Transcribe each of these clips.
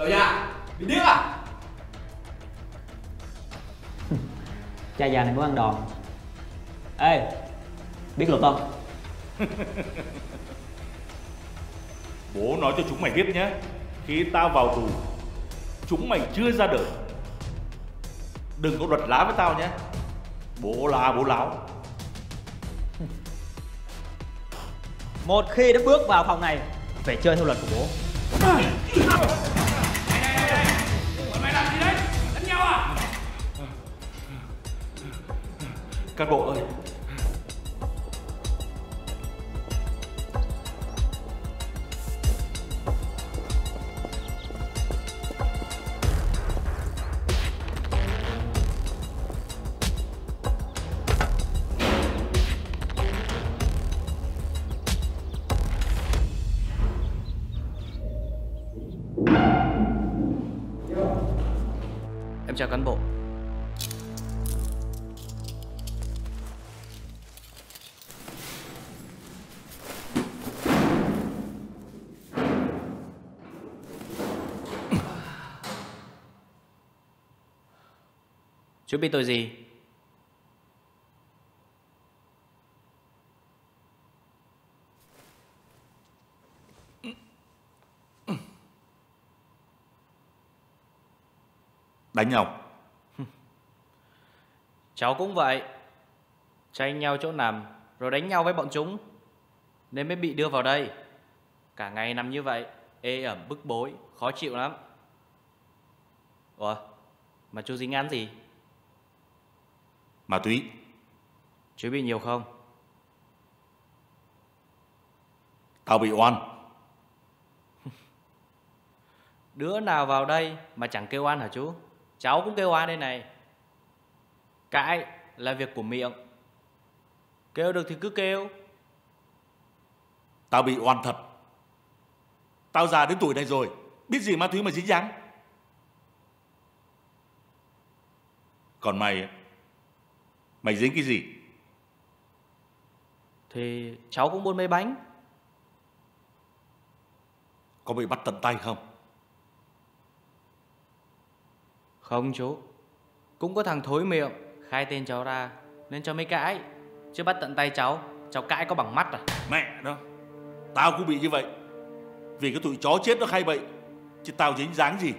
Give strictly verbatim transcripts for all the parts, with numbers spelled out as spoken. Tao già, bị điếc à? Cha già này có ăn đòn. Ê, biết luật không? Bố nói cho chúng mày biết nhé, khi tao vào tù, chúng mày chưa ra đời, đừng có luật lá với tao nhé. Bố là bố láo. Một khi đã bước vào phòng này, phải chơi theo luật của bố. Này, này, này, này. Mày làm gì đấy? Đánh nhau à? Các bộ ơi, em chào cán bộ. Chú bị tội gì? Đánh nhau. Cháu cũng vậy, tranh nhau chỗ nằm rồi đánh nhau với bọn chúng nên mới bị đưa vào đây. Cả ngày nằm như vậy ê ẩm bức bối, khó chịu lắm. Ủa, mà chú dính án gì? Ma túy. Chú bị nhiều không? Tao bị oan. Đứa nào vào đây mà chẳng kêu oan hả chú? Cháu cũng kêu oan đây này. Cãi là việc của miệng, kêu được thì cứ kêu. Tao bị oan thật. Tao già đến tuổi này rồi, biết gì ma túy mà dính dáng. Còn mày, mày dính cái gì? Thì cháu cũng buôn mấy bánh. Có bị bắt tận tay không? Không chú. Cũng có thằng thối miệng khai tên cháu ra nên cháu mới cãi, chứ bắt tận tay cháu, cháu cãi có bằng mắt à? Mẹ nó, tao cũng bị như vậy. Vì cái tụi chó chết nó khai bậy, chứ tao dính dáng gì.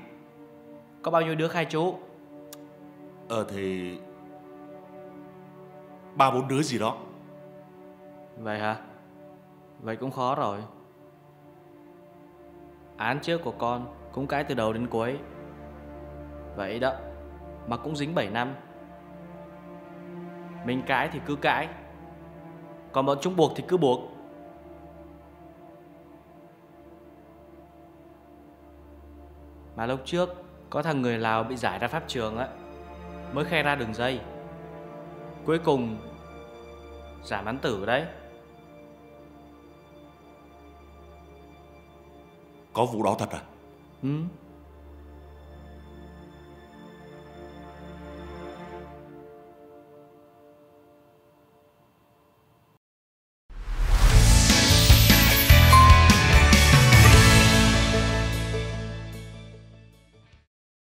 Có bao nhiêu đứa khai chú? Ờ thì... Ba bốn đứa gì đó. Vậy hả? Vậy cũng khó rồi. Án trước của con cũng cãi từ đầu đến cuối. Vậy đó mà cũng dính bảy năm. Mình cãi thì cứ cãi, còn bọn chúng buộc thì cứ buộc. Mà lúc trước có thằng người Lào bị giải ra pháp trường á, mới khai ra đường dây, cuối cùng giảm án tử đấy. Có vụ đó thật à? Ừ.